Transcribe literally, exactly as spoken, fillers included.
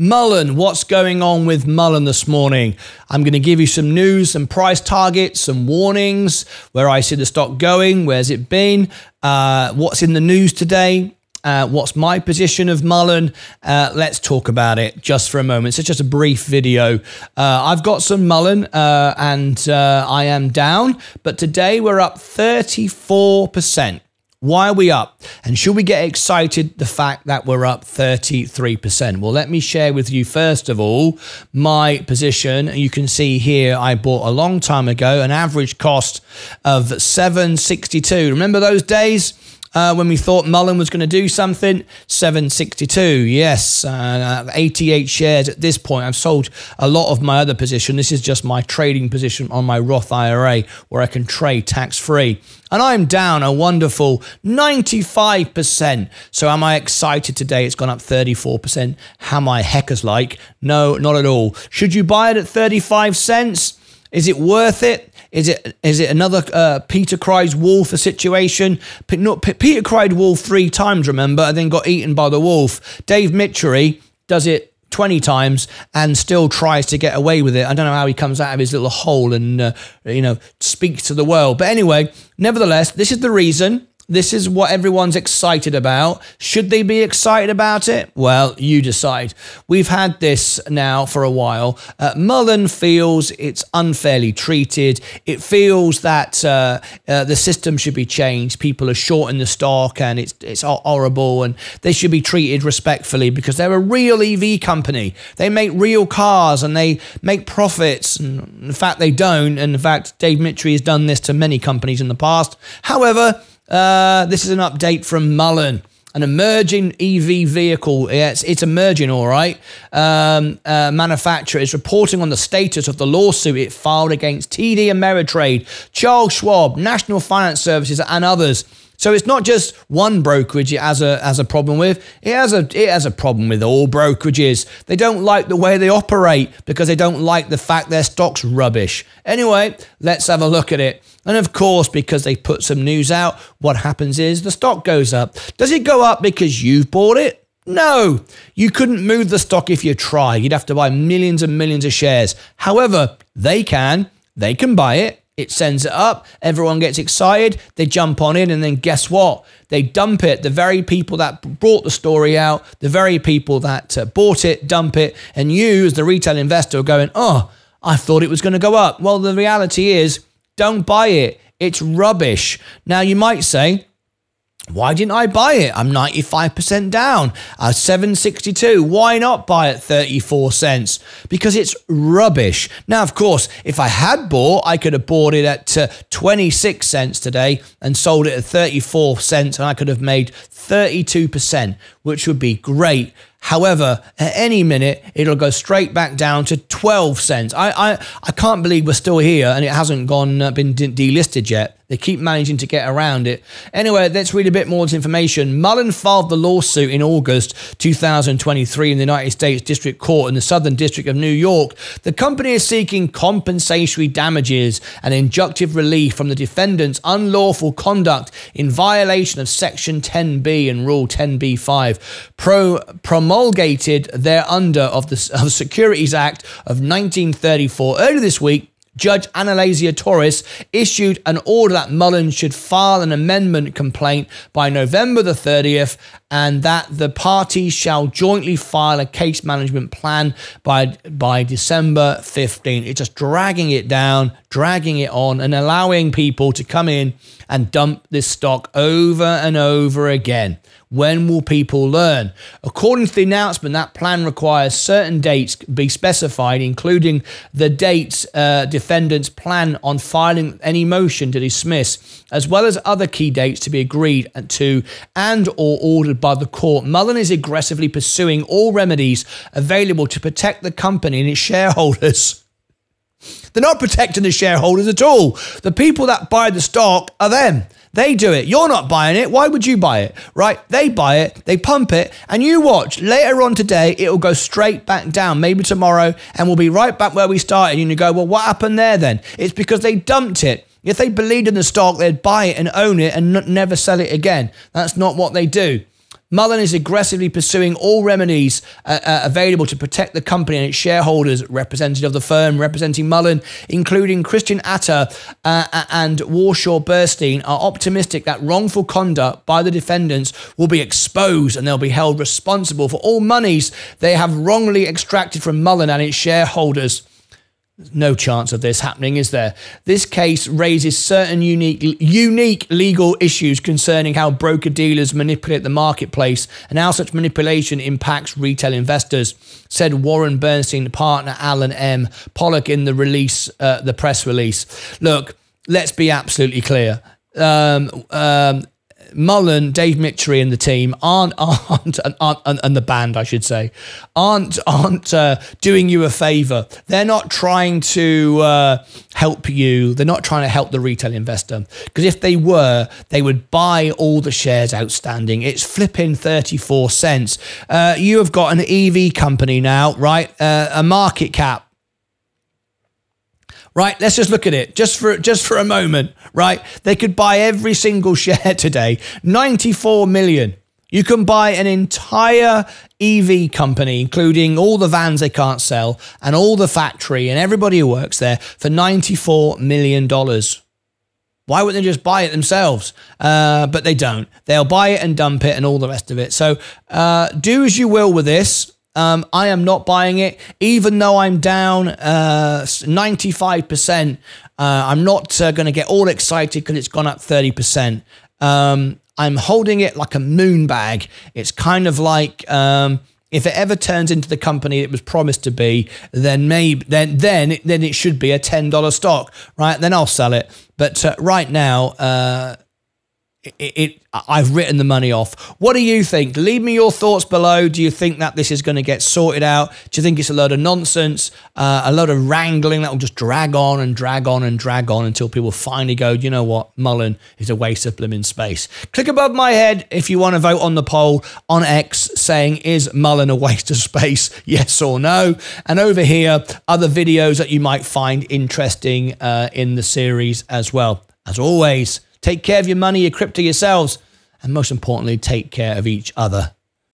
Mullen, what's going on with Mullen this morning? I'm going to give you some news, some price targets, some warnings, where I see the stock going, where's it been, uh, what's in the news today, uh, what's my position of Mullen. Uh, let's talk about it just for a moment. So just a brief video. Uh, I've got some Mullen uh, and uh, I am down, but today we're up thirty-four percent. Why are we up? And should we get excited the fact that we're up thirty-three percent? Well, let me share with you, first of all, my position. You can see here I bought a long time ago an average cost of seven sixty-two. Remember those days? Uh, when we thought Mullen was going to do something, seven sixty-two, yes, uh, eighty-eight shares at this point. I've sold a lot of my other position. This is just my trading position on my Roth I R A where I can trade tax-free. And I'm down a wonderful ninety-five percent. So am I excited today? It's gone up thirty-four percent. How my heckers like? No, not at all. Should you buy it at thirty-five cents? Is it worth it? Is it is it another uh, Peter Cried Wolf situation? P not, P Peter cried wolf three times, remember, and then got eaten by the wolf. Dave Michery does it twenty times and still tries to get away with it. I don't know how he comes out of his little hole and uh, you know, speaks to the world. But anyway, nevertheless, this is the reason. This is what everyone's excited about. Should they be excited about it? Well, you decide. We've had this now for a while. Uh, Mullen feels it's unfairly treated. It feels that uh, uh, the system should be changed. People are shorting the stock and it's, it's horrible and they should be treated respectfully because they're a real E V company. They make real cars and they make profits. And in fact, they don't. And in fact, Dave Michery has done this to many companies in the past. However, Uh, this is an update from Mullen, an emerging E V vehicle. Yeah, it's, it's emerging, all right. Um, uh, manufacturer is reporting on the status of the lawsuit it filed against T D Ameritrade, Charles Schwab, National Finance Services, and others. So it's not just one brokerage it has a has a problem with. It has a it has a problem with all brokerages. They don't like the way they operate because they don't like the fact their stock's rubbish. Anyway, let's have a look at it. And of course, because they put some news out, what happens is the stock goes up. Does it go up because you've bought it? No, you couldn't move the stock if you tried. You'd have to buy millions and millions of shares. However, they can. They can buy it. It sends it up. Everyone gets excited. They jump on in and then guess what? They dump it. The very people that brought the story out, the very people that uh, bought it, dump it. And you as the retail investor are going, oh, I thought it was going to go up. Well, the reality is don't buy it. It's rubbish. Now, you might say, why didn't I buy it? I'm ninety-five percent down. I'm seven sixty-two. Why not buy at thirty-four cents? Because it's rubbish. Now, of course, if I had bought, I could have bought it at uh, twenty-six cents today and sold it at thirty-four cents, and I could have made thirty-two percent, which would be great. However, at any minute, it'll go straight back down to twelve cents. I, I, I can't believe we're still here and it hasn't gone uh, been de delisted yet. They keep managing to get around it. Anyway, let's read a bit more information. Mullen filed the lawsuit in August two thousand twenty-three in the United States District Court in the Southern District of New York. The company is seeking compensatory damages and injunctive relief from the defendant's unlawful conduct in violation of Section ten B and Rule ten B five, pro promoting promulgated thereunder of the of Securities Act of nineteen thirty-four. Earlier this week, Judge Analisa Torres issued an order that Mullen should file an amendment complaint by November the thirtieth and that the parties shall jointly file a case management plan by, by December fifteenth. It's just dragging it down, dragging it on and allowing people to come in and dump this stock over and over again. When will people learn? According to the announcement, that plan requires certain dates be specified, including the dates uh, defendant's plan on filing any motion to dismiss, as well as other key dates to be agreed to and or ordered by the court. Mullen is aggressively pursuing all remedies available to protect the company and its shareholders. They're not protecting the shareholders at all. The people that buy the stock are them. They do it. You're not buying it. Why would you buy it? Right? They buy it. They pump it. And you watch. Later on today, it'll go straight back down, maybe tomorrow, and we'll be right back where we started. And you go, well, what happened there then? It's because they dumped it. If they believed in the stock, they'd buy it and own it and not, never sell it again. That's not what they do. Mullen is aggressively pursuing all remedies uh, uh, available to protect the company and its shareholders. Representative of the firm representing Mullen, including Christian Atta uh, and Warshaw Burstein, are optimistic that wrongful conduct by the defendants will be exposed and they'll be held responsible for all monies they have wrongly extracted from Mullen and its shareholders. No chance of this happening, is there? This case raises certain unique unique legal issues concerning how broker-dealers manipulate the marketplace and how such manipulation impacts retail investors, said Warren Bernstein partner Alan M. Pollack in the release, uh, the press release. Look, let's be absolutely clear. Um, um, Mullen, Dave Michery, and the team aren't aren't and, aren't, and the band, I should say, aren't aren't uh, doing you a favour. They're not trying to uh, help you. They're not trying to help the retail investor, because if they were, they would buy all the shares outstanding. It's flipping thirty-four cents. Uh, you have got an E V company now, right? Uh, a market cap. Right, let's just look at it just for just for a moment. Right, they could buy every single share today. ninety-four million. You can buy an entire E V company, including all the vans they can't sell and all the factory and everybody who works there, for ninety-four million dollars. Why wouldn't they just buy it themselves? Uh, but they don't. They'll buy it and dump it and all the rest of it. So uh, do as you will with this. Um, I am not buying it, even though I'm down uh, ninety-five percent. Uh, I'm not uh, going to get all excited because it's gone up thirty percent. Um, I'm holding it like a moon bag. It's kind of like um, if it ever turns into the company it was promised to be, then maybe then then then it should be a ten dollar stock, right? Then I'll sell it. But uh, right now, uh, It, it, I've written the money off. What do you think? Leave me your thoughts below. Do you think that this is going to get sorted out? Do you think it's a load of nonsense, uh, a load of wrangling that will just drag on and drag on and drag on until people finally go, you know what, Mullen is a waste of blimmin' space? Click above my head if you want to vote on the poll on X saying, is Mullen a waste of space, yes or no? And over here, other videos that you might find interesting uh, in the series as well. As always, take care of your money, your crypto, yourselves, and most importantly, take care of each other.